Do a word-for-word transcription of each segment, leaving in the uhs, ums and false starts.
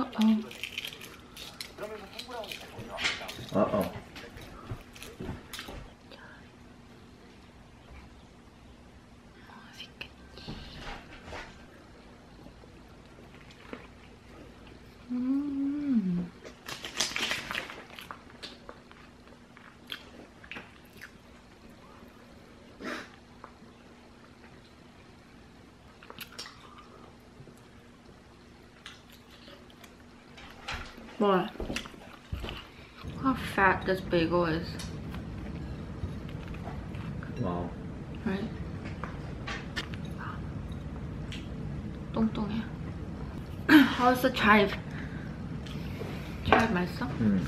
Uh-oh. Uh-oh. Mm. Boy, how fat this bagel is. Wow. Right? Dong dong. How's the chive? 맛있어? 음.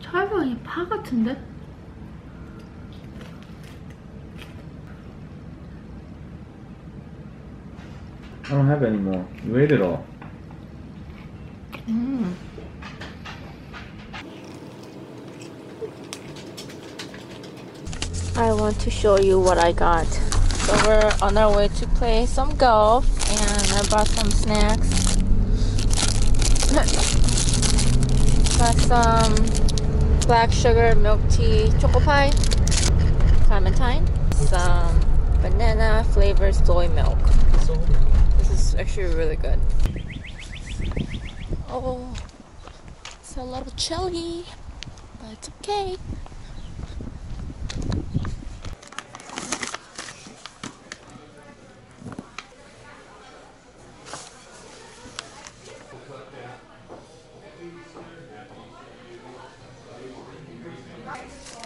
철봉이 파 같은데? I don't have any more. You ate it all. 음. I want to show you what I got. So we're on our way to play some golf, and I bought some snacks. Got some black sugar milk tea choco pie, clementine, some banana flavored soy milk. This is actually really good. Oh, it's a lot of chili, but it's okay.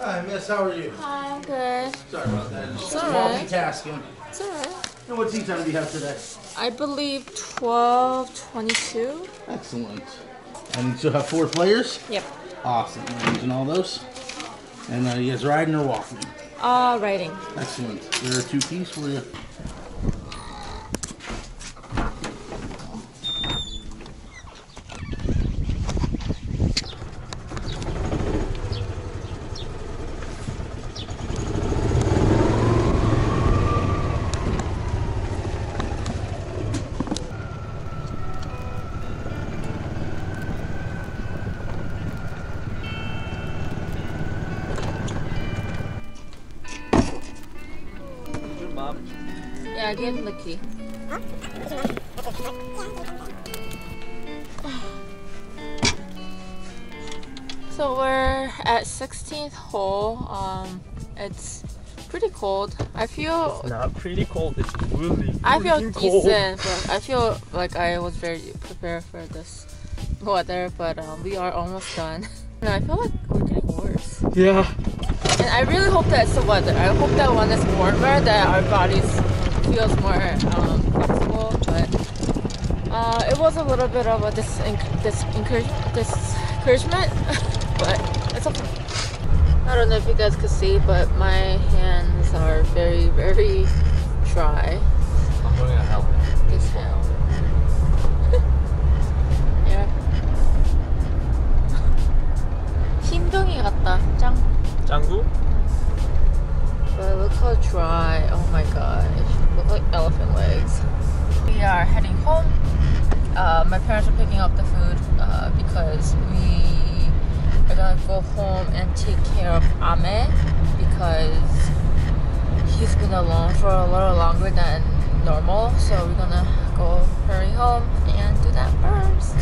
Hi, Miss. How are you? Hi, I'm good. Sorry about that. It's alright. Multitasking. It's alright. And what tea time do you have today? I believe twelve twenty-two. Excellent. And you still have four players? Yep. Awesome. You're using all those. And are uh, you guys riding or walking? Uh, riding. Excellent. There are two keys for you. Yeah, I gave him the key. So we're at sixteenth hole. Um, it's pretty cold. I feel it's not pretty cold. It's really, really I feel cold. Decent, but I feel like I was very prepared for this weather. But um, we are almost done. No, I feel like we're getting worse. Yeah. And I really hope that's the weather. I hope that when it's warmer, that our bodies. Feels more um, flexible, but uh, it was a little bit of a disenc dis discouragement, but it's okay. I don't know if you guys could see, but my hands are very, very dry. I'm going to help you. Yeah. 흰둥이 같다, 짱. 짱구? But look how dry, oh my gosh, look like elephant legs. We are heading home. Uh, my parents are picking up the food uh, because we are going to go home and take care of Ame because he's been alone for a little longer than normal, so we're going to go hurry home and do that first.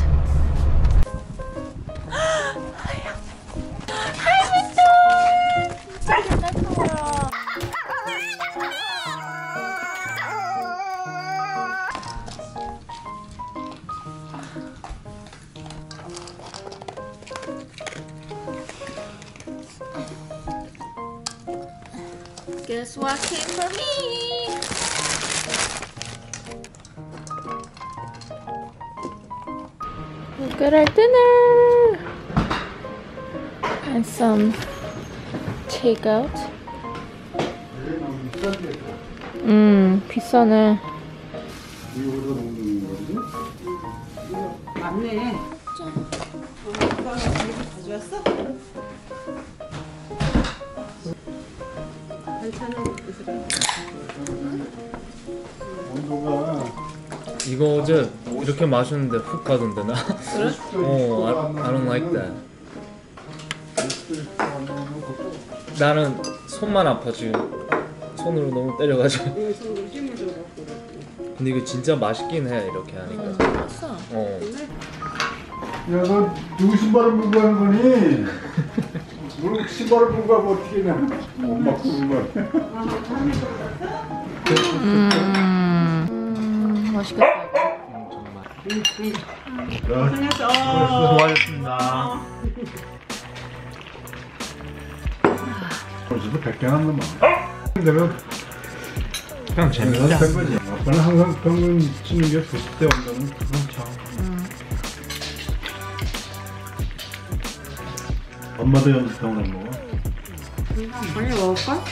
Guess what came for me? We've got our dinner and some takeout. 음, 비싸네. 맞네. 가져왔어? 괜찮아. 온도가 이거 어제 이렇게 마셨는데 훅 가던데 나. 그래? 어, I, I don't like that. 나는 손만 아파 지금. 손으로 너무 때려가지고. 근데 이거 진짜 맛있긴 해 이렇게 하니까. 어. 야, 너 누구 신발을 물고 하는 거니? 물 신발을 물고 하면 어떻게 냐? 엄마 구르면. 음, 맛있겠다. 정말. 고생했어. 고맙습니다. 벌써 백 개 남는다. 그러면 그냥 재밌다. 나는 항상 평균 치는 게 구십 대 온다는 그런 차. 엄마도 연습탕을 안 먹어? 빨리 먹을까?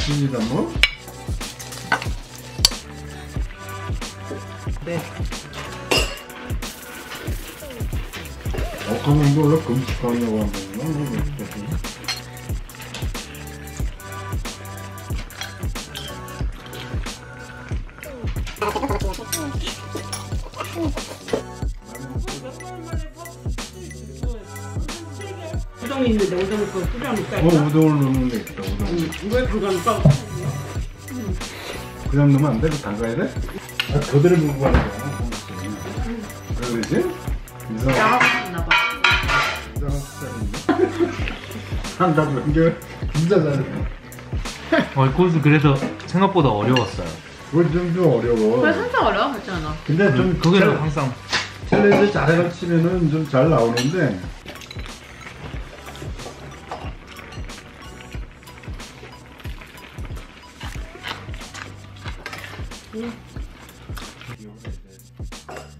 진이도 안 먹어? 네. 먹으면 이거 원래 금식하려고 한 거구나. 우동이 있는데 우동을 또 불안을 까야 돼. 어, 우동을 넣는 게 있다. 우동. 응. 왜 불안을 까고? 응. 그냥 넣으면 안 돼? 그 담가야 돼? 아, 그대로 먹고 가는 거야. 응. 왜 그러지? 이상하게. 나가고 싶나 봐. 한 나도 연결 진짜 잘해. 어, 코스 그래서 생각보다 어려웠어요. 그건 좀, 좀 어려워. 그래, 항상 어려워? 그렇지 않아? 근데 응. 좀 그게 잘, 항상 챌린지 잘해서 치면은 좀 잘 나오는데 응.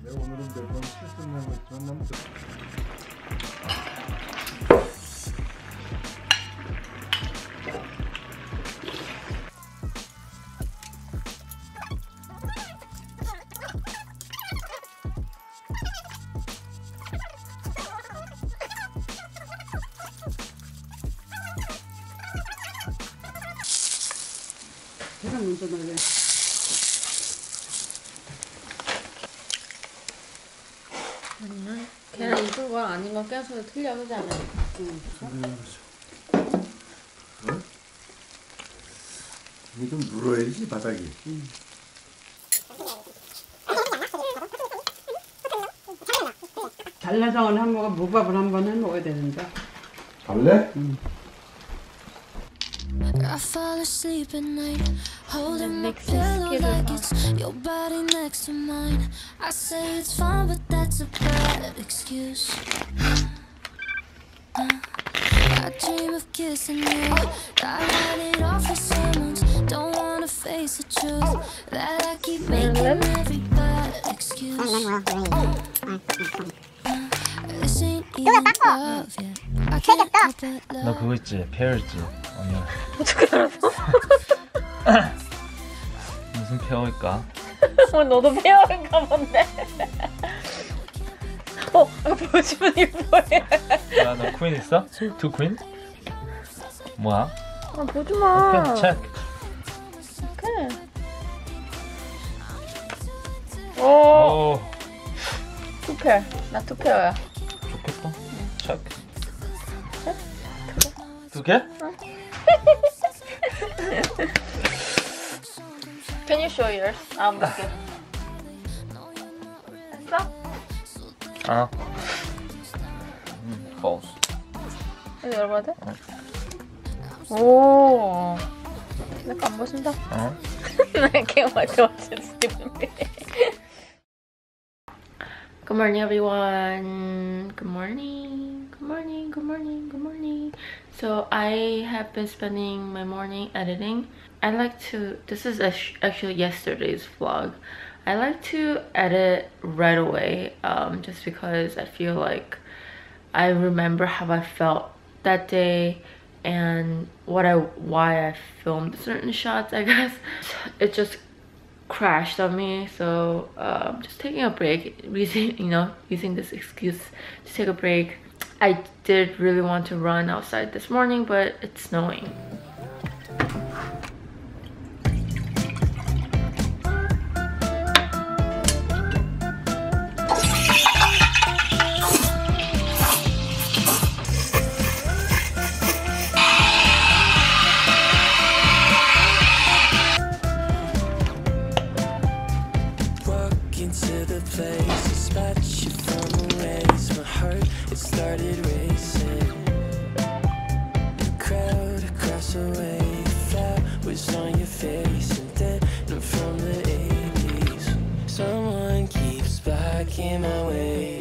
내가 오늘은 매번 실수하는 것처럼 남자. 내가 먼저 말해. 걔랑 익은 거랑 아닌 거 계속 틀려 그러지 않아요? 응. 응? 이게 좀 눌러야지 바닥이. 응. 달래서 온 한모가 무밥을 한번 해 먹어야 되는데. 달래? 응. I fall asleep at night, holding my pillow like it's your body next to mine. I say it's fine, but that's a bad excuse. I dream of kissing you. I had it all for someone. Don't wanna face the truth that I keep making every bad excuse. This ain't even love yet. I can't help it. 너 그거 있지, 페어지. 어떻게 알았어? 무슨 페어일까? 너도 페어인가 본데? 어? 보여주면 이게 뭐야? 야, 너 퀸 있어? 두 퀸? 뭐야? 아, 보지마. 체크. 오케이. 오. 투 페어. 나 투 페어야. 좋겠다. 체크. 두 개? Can you show yours? 아, 볼게. 됐어? 아. 음, false. 이거 열어봐야 돼? 어. 오. 내 거 안 보신다. 어. 나 이렇게 맞춰 맞췄는데. Good morning, everyone. Good morning. Good morning. Good morning. Good morning. So I have been spending my morning editing. I like to. This is actually yesterday's vlog. I like to edit right away, um, just because I feel like I remember how I felt that day and what I why I filmed certain shots. I guess it just crashed on me, so um, just taking a break, using you know using this excuse to take a break. I did really want to run outside this morning, but it's snowing. was on your face, and then I'm from the eighties. Someone keeps blocking my way,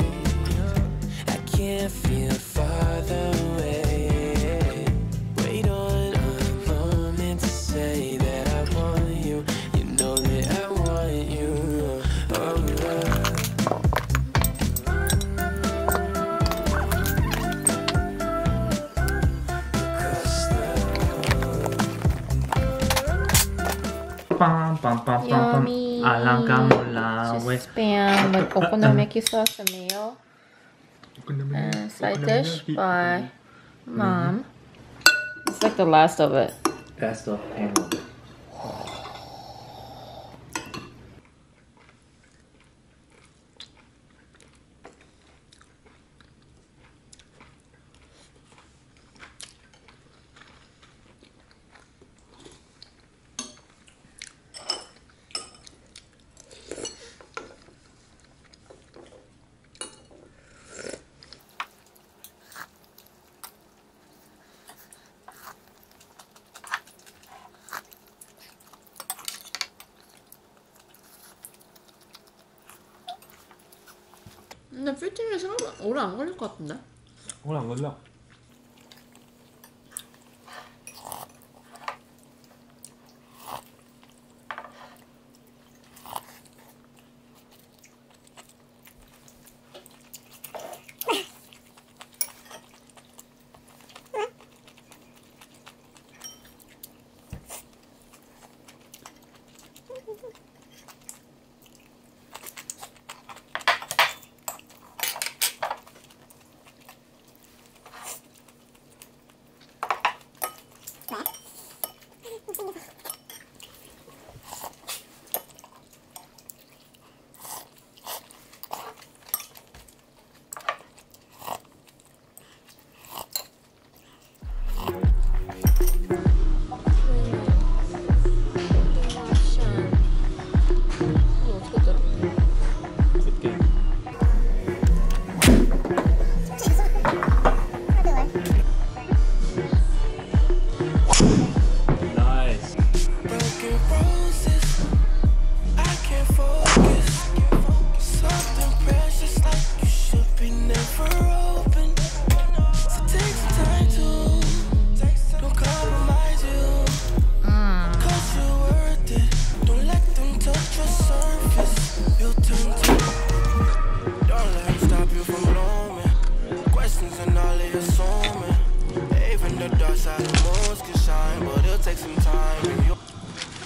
I can't feel farther away. Wait on a moment to say that I want you. You know that I want you. Pam, pam, pam, pam, pam. Alaga mo lang. Just spam with okonomiyaki sauce and mayo. And side dish by Mom. It's like the last of it. Last of it. 근데 피팅이 생각보다 오래 안 걸릴 것 같은데? 오래 안 걸려.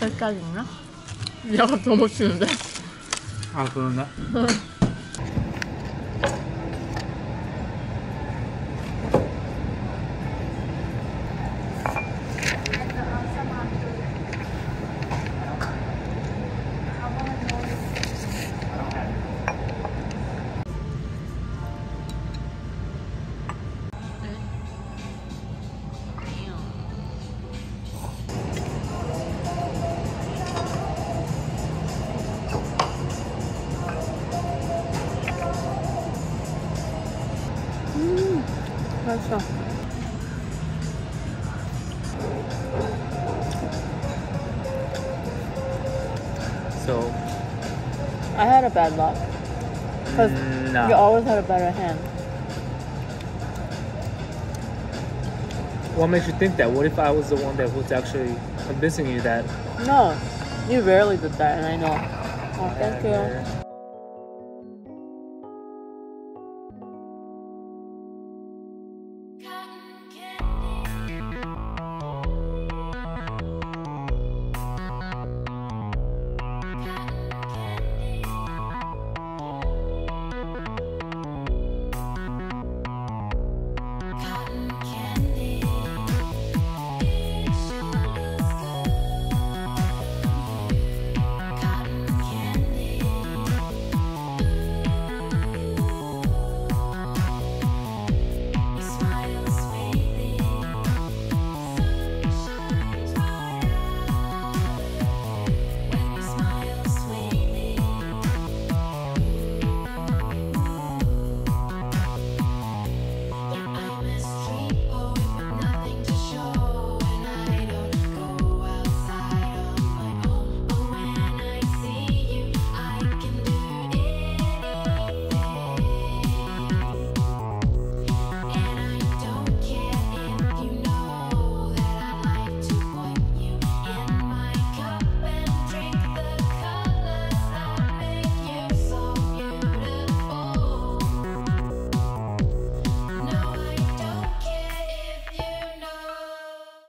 여기까지 있나? 미아가 더 멋지는데? 아 그런가? 맛있어. So I had a bad luck because no. You always had a better hand. What makes you think that? What if I was the one that was actually convincing you that? No, you rarely did that, and I know. Oh, thank you.